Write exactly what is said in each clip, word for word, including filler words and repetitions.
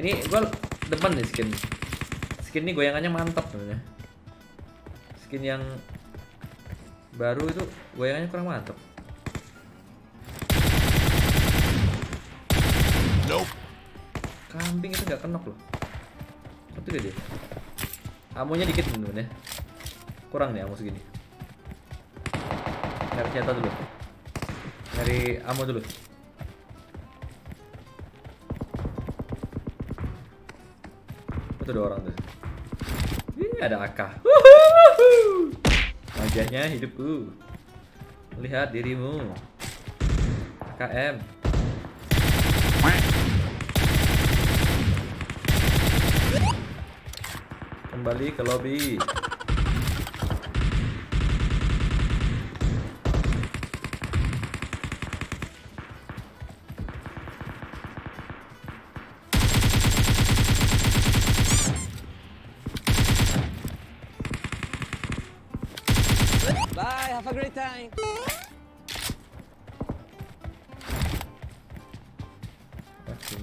Ini gue depan nih skin skin ini goyangannya mantap sebenarnya. Skin yang baru itu goyangannya kurang mantap. Nope. Kambing itu nggak kenok loh. Itu dia dia. Amunya dikit sebenarnya. Kurang nih amu segini. Cari senjata dulu. Cari amu dulu. Ada orang tuh. Ih, ada A K. Wuhuhuhu. Wajahnya hidupku. Lihat dirimu. A K M. Kembali ke lobby. Bye, have a great time. Okay.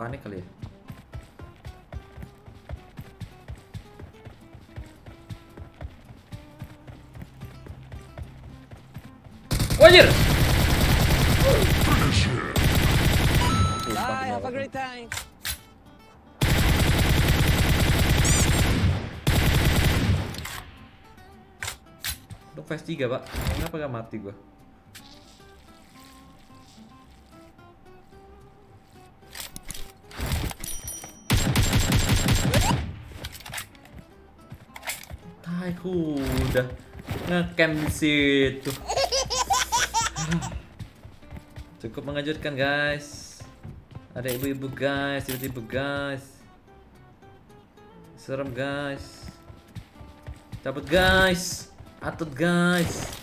Panik kali ya. Wajir! Have a great time. Untuk phase tiga pak, kenapa gak mati gua? Tai ku udah ngecamp di situ. Cukup mengejutkan guys. Ada ibu-ibu guys, tiba-tiba guys. Serem guys. Cabut guys. Atut guys.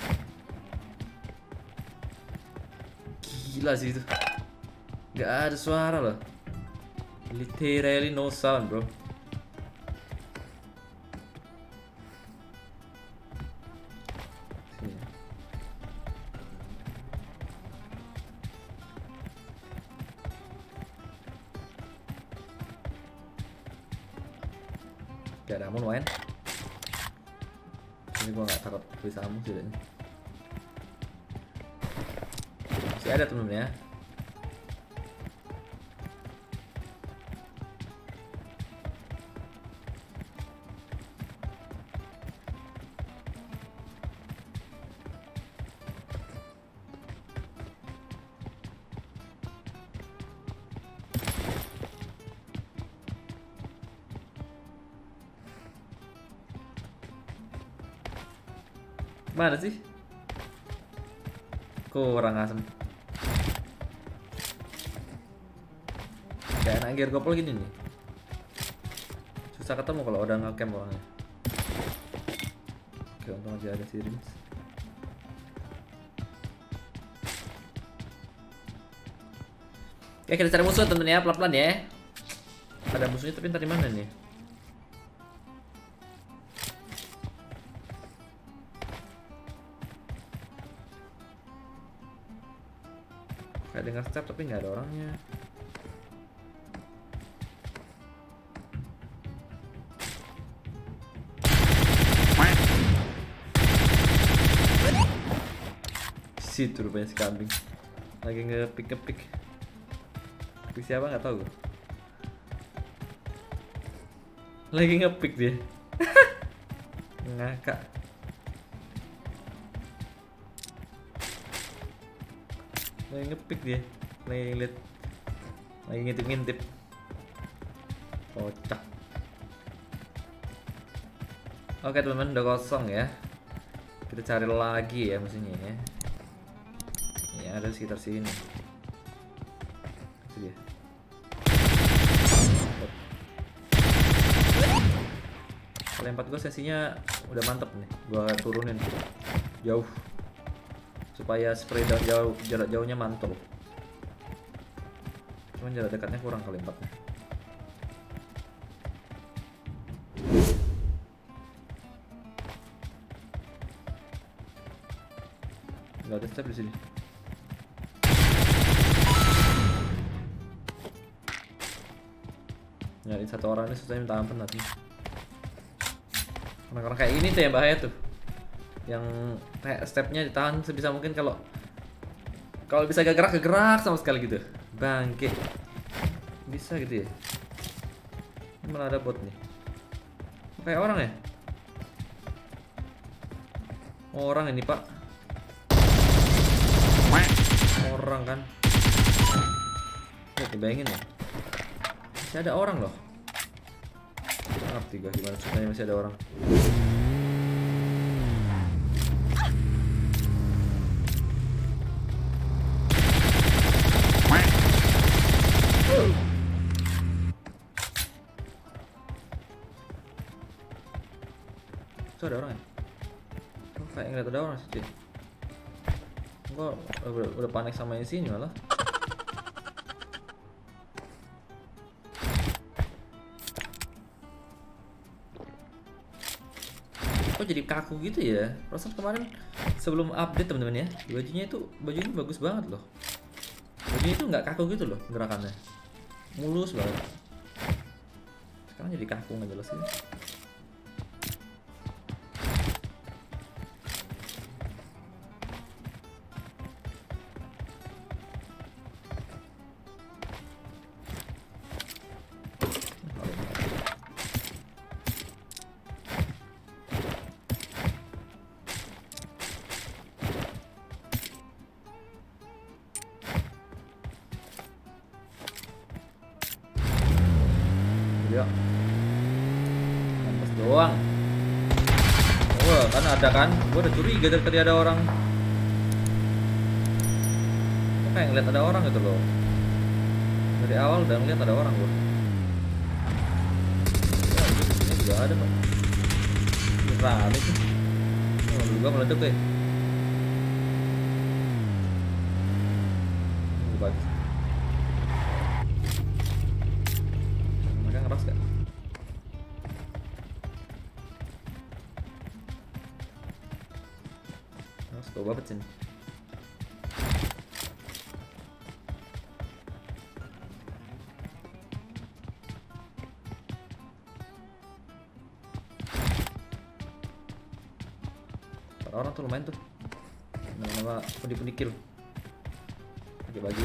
Gila sih itu. Gak ada suara loh. Literally no sound bro. Gak ada amun, Wayne. Ini gua gak takut bisa amun sih. Masih ada temen-temen ya. Mana sih? Kurang asem. Kayak anak gear gopol gini nih. Susah ketemu kalau udah nge-camp orangnya. Oke, untung aja ada sirens. Oke, kita cari musuh temen ya, pelan-pelan ya. Ada musuhnya tapi entar di mana nih? Kayak dengar step tapi nggak ada orangnya. situ rupanya si kambing. Lagi ngepik-ngepik. Pik siapa nggak tahu. Lagi ngepik dia. Ngakak. Lagi ngepik dia. Lagi ngeliat. Lagi ngintip-ngintip. Kocak. Oke teman-teman, udah kosong ya. Kita cari lagi ya mesinnya ya. Ya ada sekitar sini. Itu dia. Lempar gue sesinya udah mantep nih. Gua turunin jauh supaya spray dari jauh, jarak jauhnya mantul. Cuman jarak dekatnya kurang kali empatnya. Gak ada step di sini. Nyari satu orang ini susah, minta ampun nanti. Orang-orang kayak ini tuh yang bahaya tuh. Yang stepnya ditahan sebisa mungkin, kalau kalau bisa gak gerak, gak gerak sama sekali gitu. Bangke. Bisa gitu ya. Ini malah ada bot nih. Kayak orang ya. Orang ini pak. Orang kan, ya bayangin ya, masih ada orang loh. Maaf tiga, gimana ceritanya masih ada orang? Itu ada orang ya? Oh, kayak ngeliat ada orang sih. Gua udah, udah panik sama yang sini malah. Kok jadi kaku gitu ya? Perasaan kemarin sebelum update teman-teman ya, bajunya itu bajunya bagus banget loh. Bajunya itu nggak kaku gitu loh gerakannya, mulus banget. Sekarang jadi kaku nggak jelas ini. Mampus doang. Wah, kan ada kan? Gue udah curiga dari tadi ada orang. Gue kayak ngeliat ada orang gitu loh. Dari awal udah ngeliat ada orang gue. Wah, ini juga ada pak. Ini rame tuh. Wah, dulu gue meledak deh. Gue bagus. Gue bapetin. Orang tuh lumayan tuh. Nama-nama pundi-pundi kill. Oke bagi.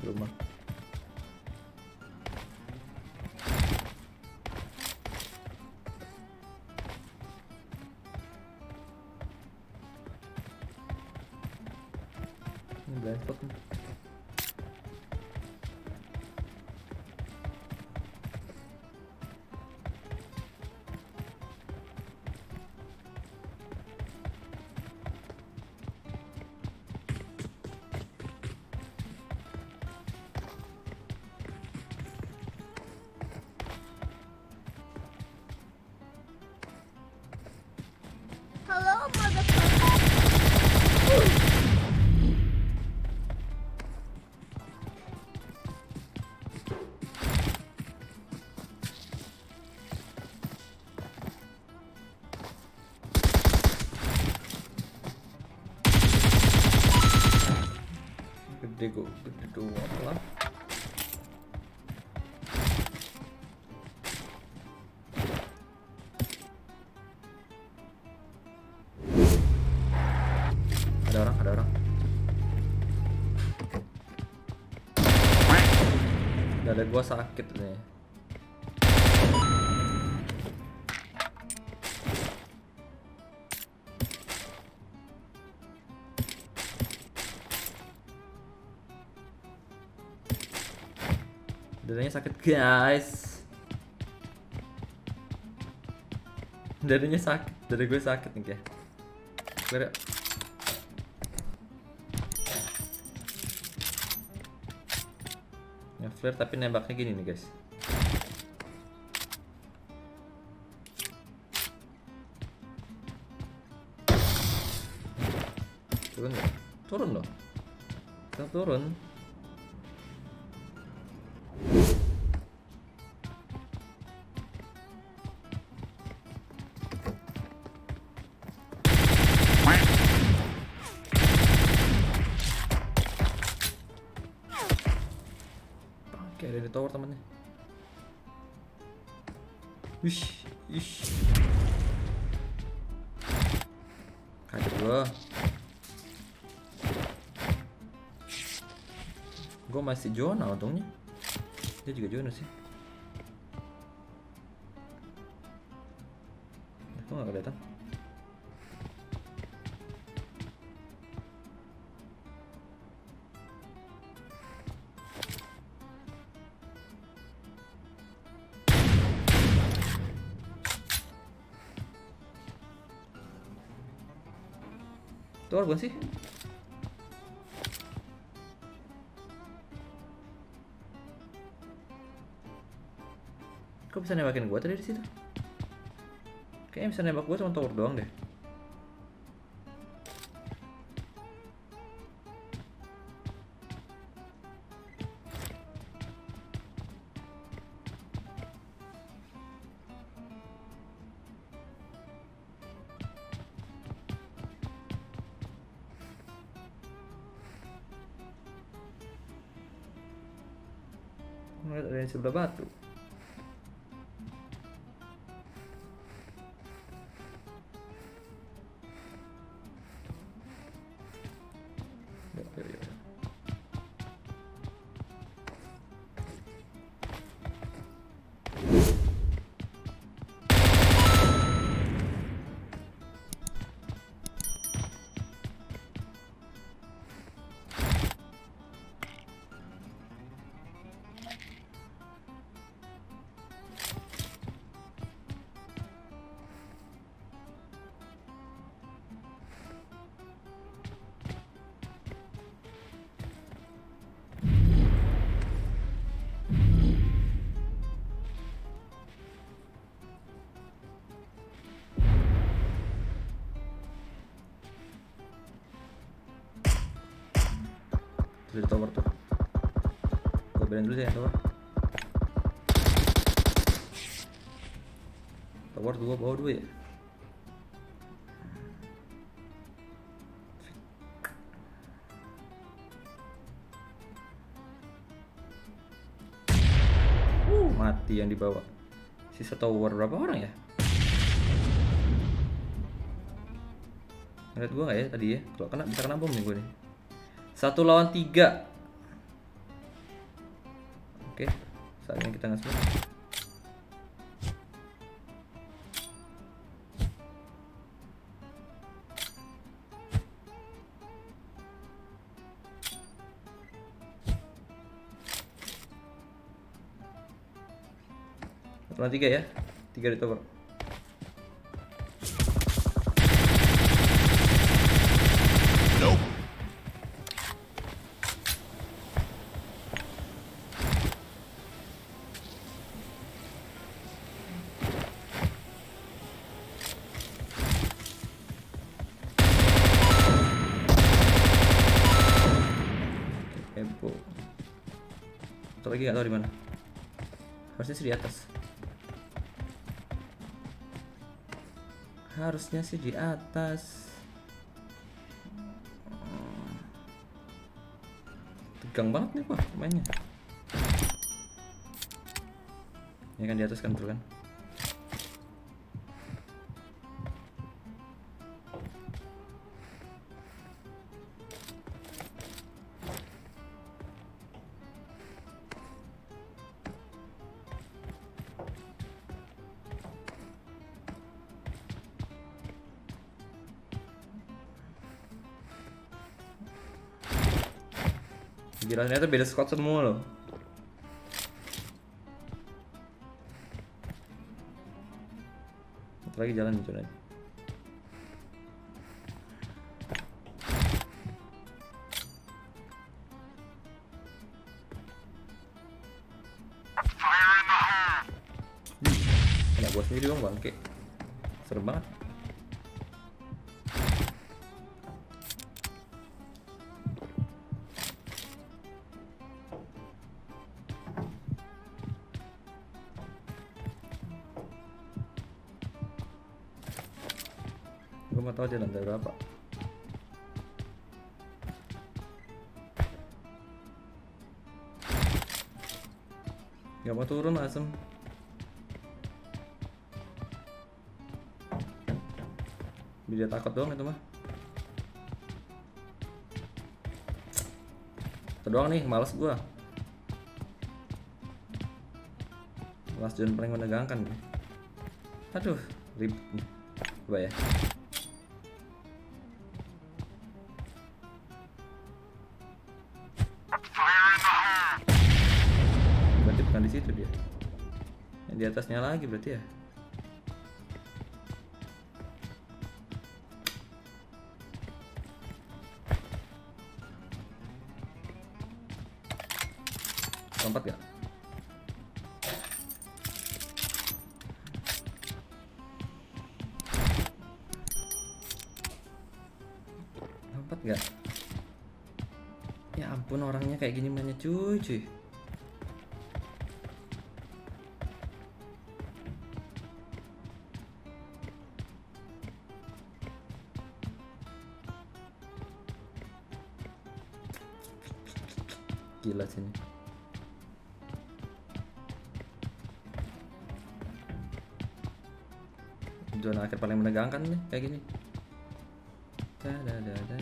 pluma. Digo, digo, lá. Ada orang, ada orang. Dada gua sakit nih. Dadanya sakit guys, dadanya sakit, dada gue sakit nih guys. Clear. Ya flare tapi nembaknya gini nih guys. Turun dong, turun dong, kita turun. Kayak ada di tower temennya. Wish, wish. Kaget gua. Gua masih zona untungnya. Dia juga zona sih. Itu nggak kelihatan. Tower bukan sih? Kok bisa nembakin gua tadi di situ? Kayaknya bisa nembak gua cuma tower doang deh. Ada di sebelah batu. Yuk, yuk, yuk. Dari tower tuh gue belain dulu deh ya, tower tower dua bawah dua ya. Uh, mati yang dibawa. Sisa tower berapa orang ya? Ngeliat gue gak ya tadi ya? Kalau kena bisa kena bom nih gue nih. Satu lawan tiga. Oke, saatnya kita ngasih. Satu tiga ya, tiga di tower. Satu lagi nggak tahu di mana. Harusnya sih di atas. Harusnya sih di atas. Tegang banget nih pak mainnya. Ini kan di atas kan betul kan? Gila, ternyata beda squad semua loh. Satu lagi jalan jalan. Kena gua sendiri dong bangke. Serem banget. Gue mau tahu jalan dari berapa. Gak mau turun asem. Bisa takut doang itu mah. Itu doang nih, males gue. Last zone paling menegangkan. Aduh, rib. Coba ya. Bukan di situ dia, yang di atasnya lagi berarti ya. Lompat gak? Lompat gak? Ya ampun orangnya kayak gini mainnya cuy cuy. Gila sini. Zona akhir paling menegangkan nih kayak gini. Da da da da.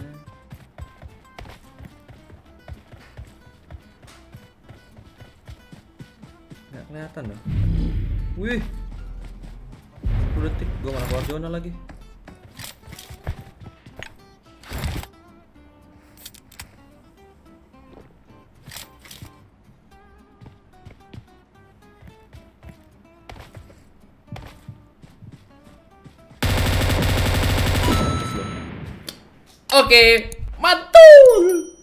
Nggak kelihatan loh. Wih. sepuluh detik gua malah keluar zona lagi. Oke, okay, mantul.